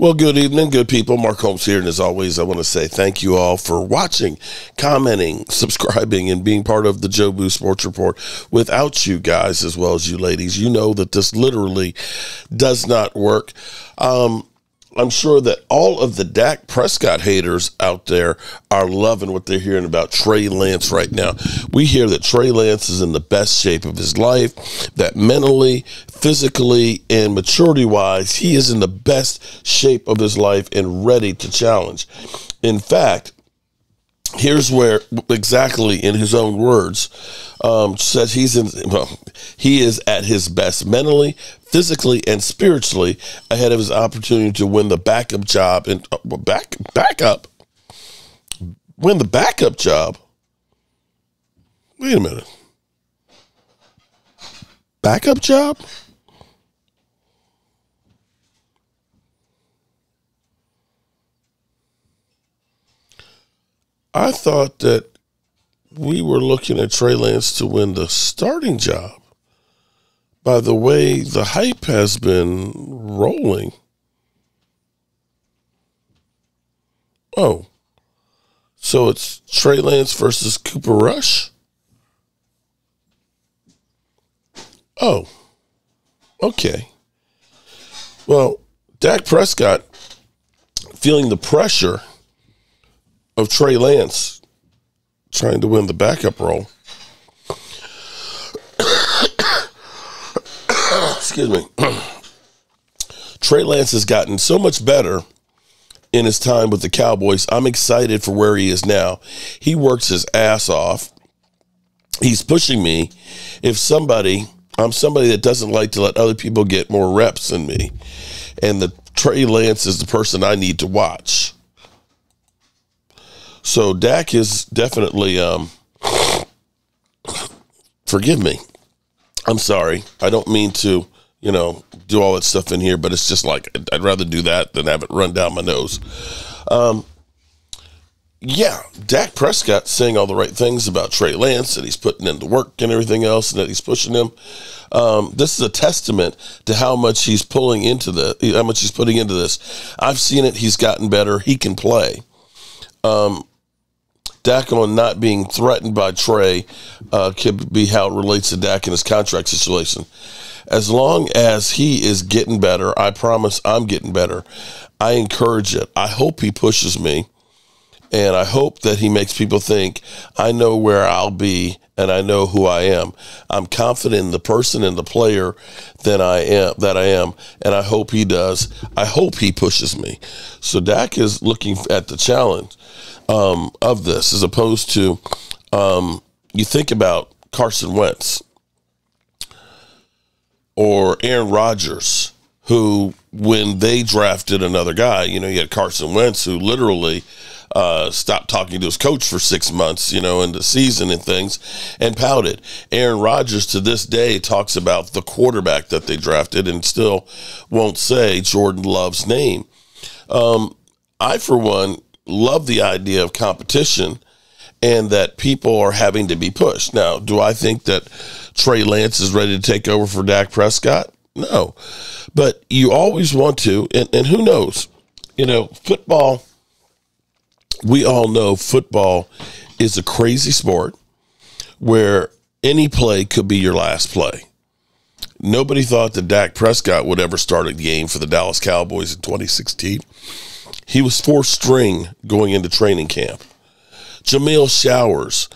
Well, good evening, good people. Mark Holmes here, and as always, I want to say thank you all for watching, commenting, subscribing, and being part of the Jobu Sports Report. Without you guys, as well as you ladies, you know that this literally does not work. I'm sure that all of the Dak Prescott haters out there are loving what they're hearing about Trey Lance right now. We hear that Trey Lance is in the best shape of his life, that mentally, physically, and maturity-wise, he is in the best shape of his life and ready to challenge. In fact, here's where exactly, in his own words, says he is at his best mentally, physically, and spiritually ahead of his opportunity to win the backup job and win the backup job. Wait a minute, backup job. I thought that we were looking at Trey Lance to win the starting job. By the way, the hype has been rolling. Oh, so it's Trey Lance versus Cooper Rush? Oh, okay. Well, Dak Prescott, feeling the pressure of Trey Lance trying to win the backup role. Excuse me. Trey Lance has gotten so much better in his time with the Cowboys. I'm excited for where he is now. He works his ass off. He's pushing me. I'm somebody that doesn't like to let other people get more reps than me. And the Trey Lance is the person I need to watch. So Dak is definitely, forgive me, I'm sorry. I don't mean to, you know, do all that stuff in here, but it's just like I'd rather do that than have it run down my nose. Yeah, Dak Prescott saying all the right things about Trey Lance, and he's putting in the work and everything else, and that he's pushing him. This is a testament to how much he's putting into this. I've seen it. He's gotten better. He can play. Dak on not being threatened by Trey could be how it relates to Dak and his contract situation. As long as he is getting better, I promise I'm getting better. I encourage it. I hope he pushes me, and I hope that he makes people think I know where I'll be and I know who I am. I'm confident in the person and the player that I am, and I hope he does. I hope he pushes me. So Dak is looking at the challenge of this, as opposed to you think about Carson Wentz or Aaron Rodgers, who when they drafted another guy, you know, you had Carson Wentz who literally stopped talking to his coach for 6 months, you know, in the season and things, and pouted. Aaron Rodgers to this day talks about the quarterback that they drafted and still won't say Jordan Love's name. I, for one, love the idea of competition and that people are having to be pushed. Now, do I think that Trey Lance is ready to take over for Dak Prescott? No, but you always want to, and who knows, you know, football. We all know football is a crazy sport where any play could be your last play. Nobody thought that Dak Prescott would ever start a game for the Dallas Cowboys in 2016. He was fourth string going into training camp. Jameel Showers,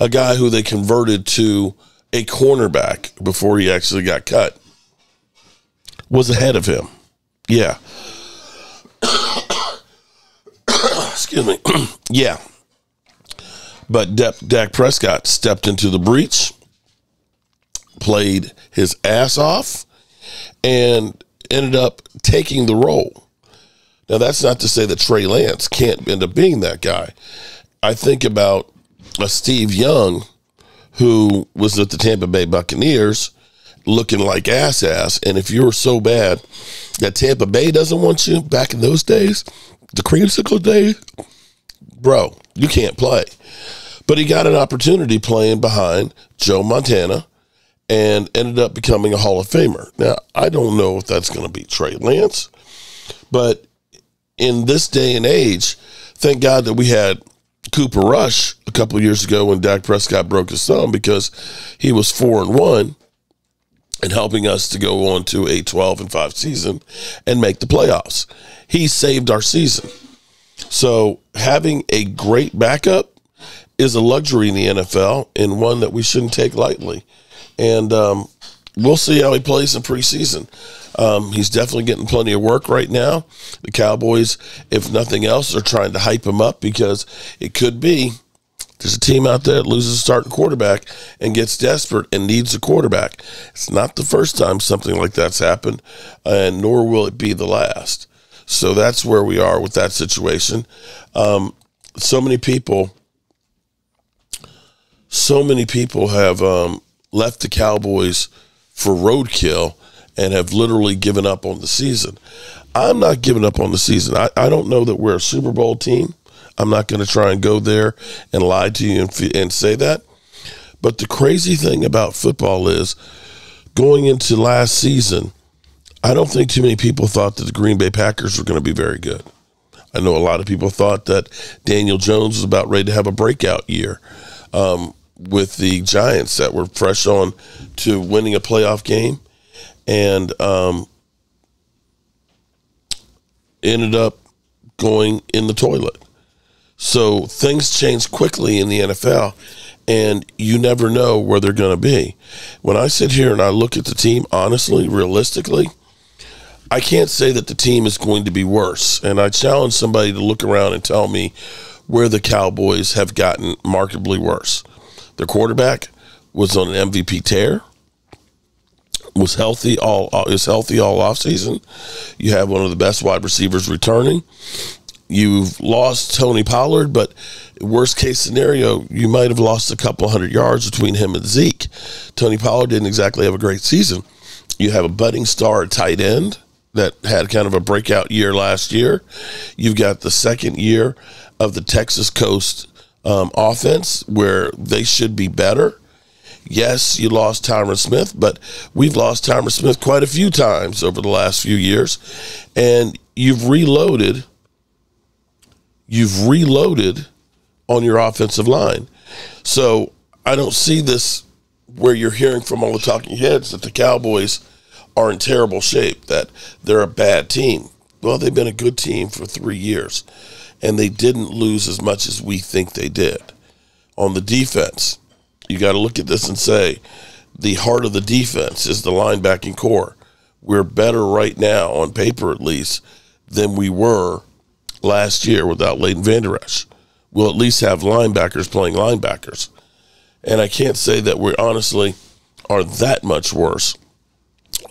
a guy who they converted to a cornerback before he actually got cut, was ahead of him. Yeah. Excuse me. Yeah. But Dak Prescott stepped into the breach, played his ass off, and ended up taking the role. Now, that's not to say that Trey Lance can't end up being that guy. I think about a Steve Young, who was at the Tampa Bay Buccaneers, looking like ass. And if you were so bad that Tampa Bay doesn't want you back in those days, the creamsicle days, bro, you can't play. But he got an opportunity playing behind Joe Montana and ended up becoming a Hall of Famer. Now, I don't know if that's going to be Trey Lance, but in this day and age, thank God that we had Cooper Rush a couple of years ago when Dak Prescott broke his thumb, because he was 4-1 and helping us to go on to a 12-5 season and make the playoffs. He saved our season. So having a great backup is a luxury in the NFL and one that we shouldn't take lightly. And we'll see how he plays in preseason. He's definitely getting plenty of work right now. The Cowboys, if nothing else, are trying to hype him up, because it could be there's a team out there that loses a starting quarterback and gets desperate and needs a quarterback. It's not the first time something like that's happened, and nor will it be the last. So that's where we are with that situation. So many people, have left the Cowboys for roadkill and have literally given up on the season. I'm not giving up on the season. I don't know that we're a Super Bowl team. I'm not going to try and go there and lie to you and say that. But the crazy thing about football is, going into last season, I don't think too many people thought that the Green Bay Packers were going to be very good. I know a lot of people thought that Daniel Jones was about ready to have a breakout year with the Giants, that were fresh on to winning a playoff game, and ended up going in the toilet. So things change quickly in the NFL, and you never know where they're going to be. When I sit here and I look at the team, honestly, realistically, I can't say that the team is going to be worse. And I challenge somebody to look around and tell me where the Cowboys have gotten markedly worse. Their quarterback was on an MVP tear, was healthy all offseason. You have one of the best wide receivers returning. You've lost Tony Pollard, but worst case scenario, you might have lost a couple hundred yards between him and Zeke. Tony Pollard didn't exactly have a great season. You have a budding star at tight end that had kind of a breakout year last year. You've got the second year of the Texas Coast offense, where they should be better. Yes, you lost Tyron Smith, but we've lost Tyron Smith quite a few times over the last few years. And you've reloaded. You've reloaded on your offensive line. So I don't see this where you're hearing from all the talking heads that the Cowboys are in terrible shape, that they're a bad team. Well, they've been a good team for 3 years, and they didn't lose as much as we think they did. On the defense, you got to look at this and say the heart of the defense is the linebacking core. We're better right now, on paper at least, than we were last year without Leighton Vander Esch. We'll at least have linebackers playing linebackers. And I can't say that we honestly are that much worse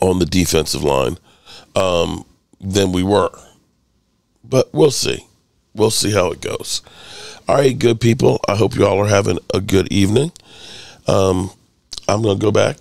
on the defensive line than we were. But we'll see. We'll see how it goes. All right, good people. I hope you all are having a good evening. I'm going to go back